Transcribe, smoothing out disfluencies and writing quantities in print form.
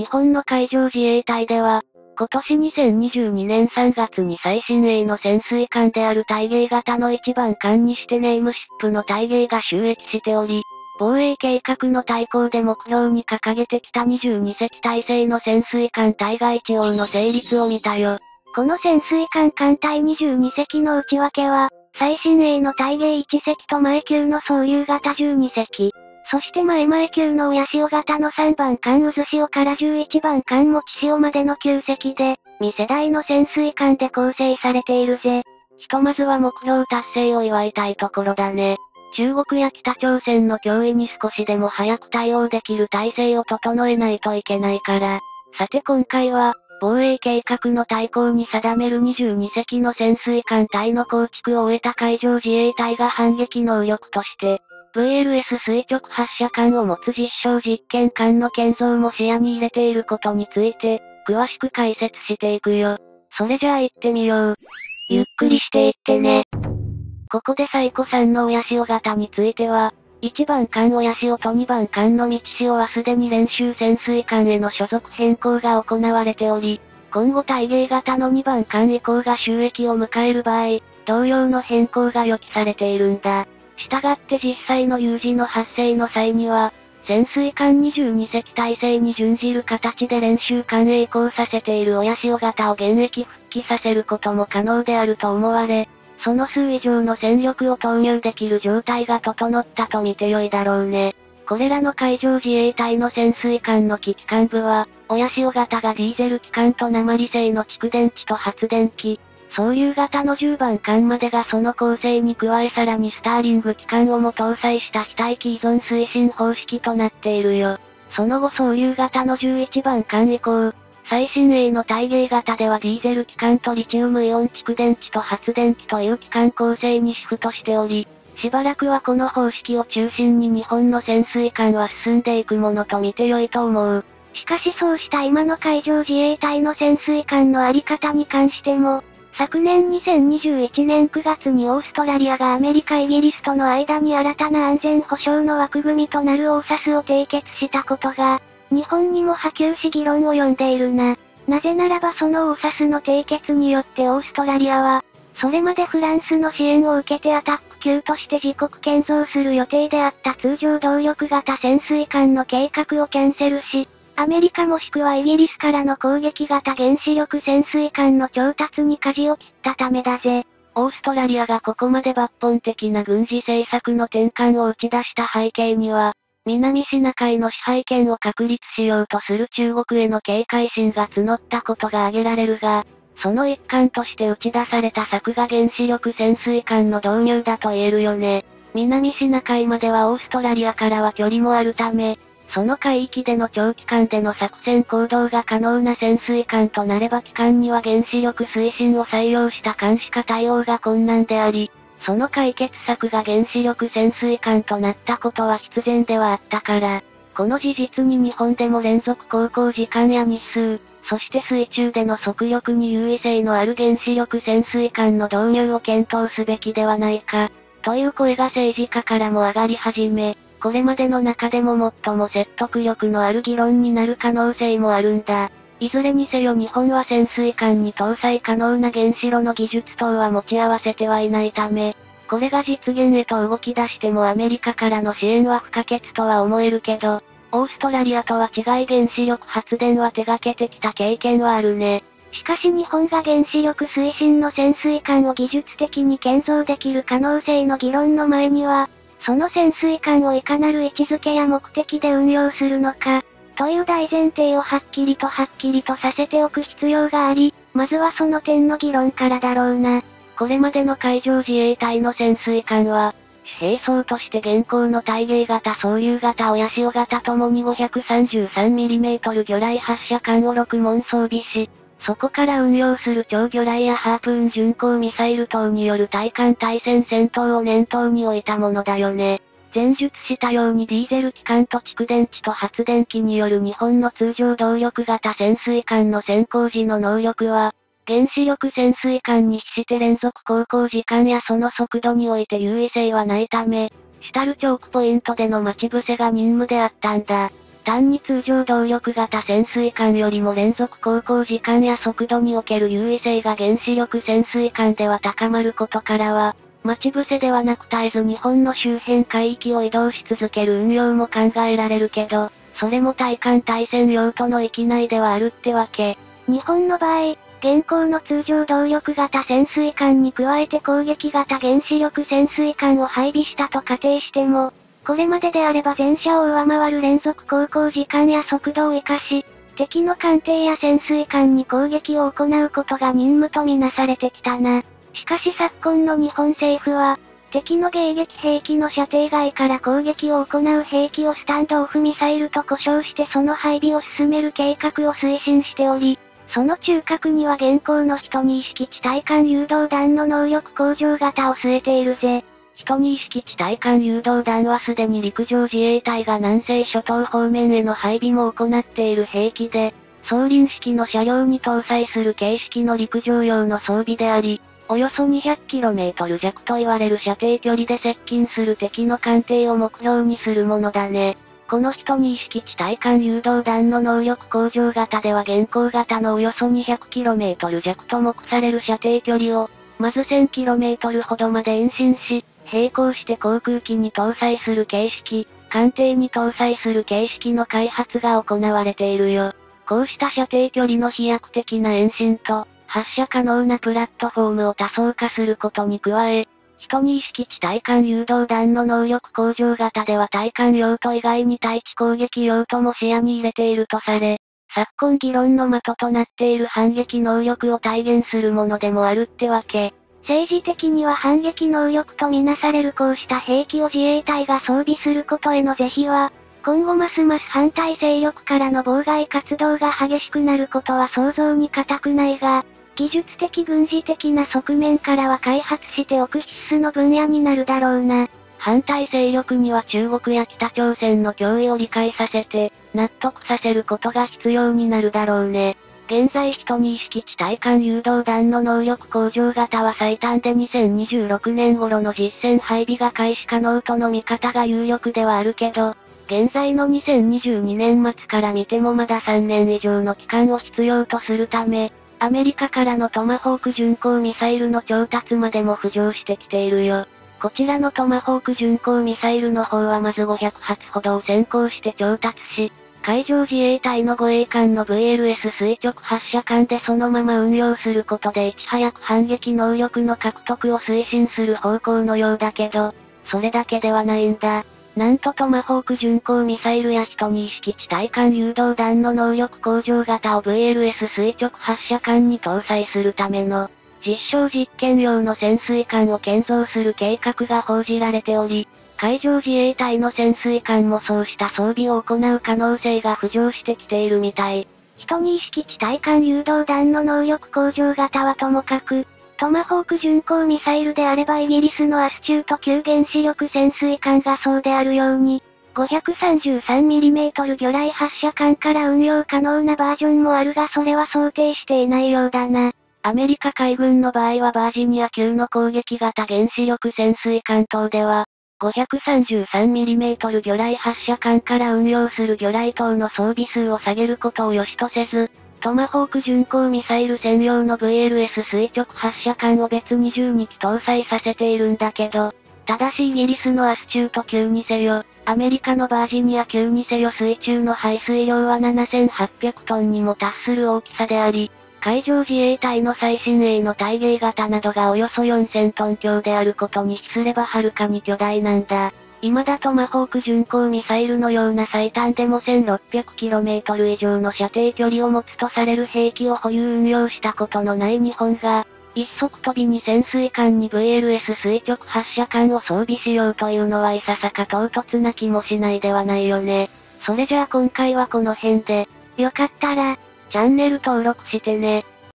日本の海上自衛隊では、今年2022年3月に最新鋭の潜水艦である大鯨型の1番艦にしてネームシップの大鯨が就役しており、防衛計画の大綱で目標に掲げてきた22隻体制の潜水艦対外一応の成立を見たよ。この潜水艦艦隊22隻の内訳は、最新鋭の大鯨1隻と前級の蒼龍型12隻、そして前々級の親潮型の3番艦渦潮から11番艦持ち潮までの9隻で、2世代の潜水艦で構成されているぜ。ひとまずは目標達成を祝いたいところだね。中国や北朝鮮の脅威に少しでも早く対応できる体制を整えないといけないから。さて今回は、防衛計画の大綱に定める22隻の潜水艦隊の構築を終えた海上自衛隊が反撃能力として、VLS 垂直発射艦を持つ実証実験艦の建造も視野に入れていることについて、詳しく解説していくよ。それじゃあ行ってみよう。ゆっくりしていってね。ここで最古さんの親潮型については、1番艦親潮と2番艦の満潮はすでに練習潜水艦への所属変更が行われており、今後大鯨型の2番艦以降が就役を迎える場合、同様の変更が予期されているんだ。したがって実際の有事の発生の際には、潜水艦22隻体制に準じる形で練習艦へ移行させている親潮型を現役復帰させることも可能であると思われ、その数以上の戦力を投入できる状態が整ったと見て良いだろうね。これらの海上自衛隊の潜水艦の機器幹部は、親潮型がディーゼル機関と鉛製の蓄電池と発電機、蒼龍型の10番艦までがその構成に加えさらにスターリング機関をも搭載した非待機依存推進方式となっているよ。その後蒼龍型の11番艦以降、最新鋭の大鯨型ではディーゼル機関とリチウムイオン蓄電池と発電機という機関構成にシフトしており、しばらくはこの方式を中心に日本の潜水艦は進んでいくものと見て良いと思う。しかしそうした今の海上自衛隊の潜水艦のあり方に関しても、昨年2021年9月にオーストラリアがアメリカ・イギリスとの間に新たな安全保障の枠組みとなるオーサスを締結したことが、日本にも波及し議論を呼んでいるな。なぜならばそのオーサスの締結によってオーストラリアは、それまでフランスの支援を受けてアタック級として自国建造する予定であった通常動力型潜水艦の計画をキャンセルし、アメリカもしくはイギリスからの攻撃型原子力潜水艦の調達に舵を切ったためだぜ。オーストラリアがここまで抜本的な軍事政策の転換を打ち出した背景には、南シナ海の支配権を確立しようとする中国への警戒心が募ったことが挙げられるが、その一環として打ち出された策が原子力潜水艦の導入だと言えるよね。南シナ海まではオーストラリアからは距離もあるため、その海域での長期間での作戦行動が可能な潜水艦となれば機関には原子力推進を採用した艦しか対応が困難であり、その解決策が原子力潜水艦となったことは必然ではあったから、この事実に日本でも連続航行時間や日数、そして水中での速力に優位性のある原子力潜水艦の導入を検討すべきではないか、という声が政治家からも上がり始め、これまでの中でも最も説得力のある議論になる可能性もあるんだ。いずれにせよ日本は潜水艦に搭載可能な原子炉の技術等は持ち合わせてはいないため、これが実現へと動き出してもアメリカからの支援は不可欠とは思えるけど、オーストラリアとは違い原子力発電は手掛けてきた経験はあるね。しかし日本が原子力推進の潜水艦を技術的に建造できる可能性の議論の前には、その潜水艦をいかなる位置づけや目的で運用するのか、という大前提をはっきりとさせておく必要があり、まずはその点の議論からだろうな。これまでの海上自衛隊の潜水艦は、主兵装として現行の大鯨型、蒼龍型、親潮型ともに 533mm 魚雷発射艦を6門装備し、そこから運用する超魚雷やハープーン巡航ミサイル等による対艦対戦戦闘を念頭に置いたものだよね。前述したようにディーゼル機関と蓄電池と発電機による日本の通常動力型潜水艦の潜航時の能力は、原子力潜水艦に比して連続航行時間やその速度において優位性はないため、シュタルチョークポイントでの待ち伏せが任務であったんだ。単に通常動力型潜水艦よりも連続航行時間や速度における優位性が原子力潜水艦では高まることからは、待ち伏せではなく絶えず日本の周辺海域を移動し続ける運用も考えられるけど、それも対艦対戦用途の域内ではあるってわけ。日本の場合、現行の通常動力型潜水艦に加えて攻撃型原子力潜水艦を配備したと仮定しても、これまでであれば前者を上回る連続航行時間や速度を活かし、敵の艦艇や潜水艦に攻撃を行うことが任務とみなされてきたな。しかし昨今の日本政府は、敵の迎撃兵器の射程外から攻撃を行う兵器をスタンドオフミサイルと呼称してその配備を進める計画を推進しており、その中核には現行の12式地対艦誘導弾の能力向上型を据えているぜ。12式地対艦誘導弾はすでに陸上自衛隊が南西諸島方面への配備も行っている兵器で、装輪式の車両に搭載する形式の陸上用の装備であり、およそ 200km 弱と言われる射程距離で接近する敵の艦艇を目標にするものだね。この12式地対艦誘導弾の能力向上型では現行型のおよそ 200km 弱と目される射程距離を、まず 1000km ほどまで延伸し、並行して航空機に搭載する形式、艦艇に搭載する形式の開発が行われているよ。こうした射程距離の飛躍的な延伸と、発射可能なプラットフォームを多層化することに加え、12式地対艦誘導弾の能力向上型では対艦用途以外に対地攻撃用途も視野に入れているとされ、昨今議論の的となっている反撃能力を体現するものでもあるってわけ。政治的には反撃能力とみなされるこうした兵器を自衛隊が装備することへの是非は、今後ますます反対勢力からの妨害活動が激しくなることは想像に難くないが、技術的軍事的な側面からは開発しておく必須の分野になるだろうな。反対勢力には中国や北朝鮮の脅威を理解させて、納得させることが必要になるだろうね。現在12式地対艦誘導弾の能力向上型は最短で2026年頃の実戦配備が開始可能との見方が有力ではあるけど、現在の2022年末から見てもまだ3年以上の期間を必要とするため、アメリカからのトマホーク巡航ミサイルの調達までも浮上してきているよ。こちらのトマホーク巡航ミサイルの方はまず500発ほどを先行して調達し、海上自衛隊の護衛艦の VLS 垂直発射艦でそのまま運用することでいち早く反撃能力の獲得を推進する方向のようだけど、それだけではないんだ。なんとトマホーク巡航ミサイルや12式地対艦誘導弾の能力向上型を VLS 垂直発射艦に搭載するための実証実験用の潜水艦を建造する計画が報じられており、海上自衛隊の潜水艦もそうした装備を行う可能性が浮上してきているみたい。12式地対艦誘導弾の能力向上型はともかく、トマホーク巡航ミサイルであればイギリスのアスチュート級原子力潜水艦がそうであるように、533mm 魚雷発射艦から運用可能なバージョンもあるがそれは想定していないようだな。アメリカ海軍の場合はバージニア級の攻撃型原子力潜水艦等では、533mm 魚雷発射艦から運用する魚雷等の装備数を下げることを良しとせず、トマホーク巡航ミサイル専用の VLS 垂直発射艦を別に12機搭載させているんだけど、ただしイギリスのアスチュート級にせよ、アメリカのバージニア級にせよ水中の排水量は7800トンにも達する大きさであり、海上自衛隊の最新鋭の対迎型などがおよそ4000トン強であることに比すればはるかに巨大なんだ。未だトマホーク巡航ミサイルのような最短でも 1600km 以上の射程距離を持つとされる兵器を保有運用したことのない日本が、一足飛びに潜水艦に VLS 垂直発射艦を装備しようというのはいささか唐突な気もしないではないよね。それじゃあ今回はこの辺で、よかったら、チャンネル登録してね。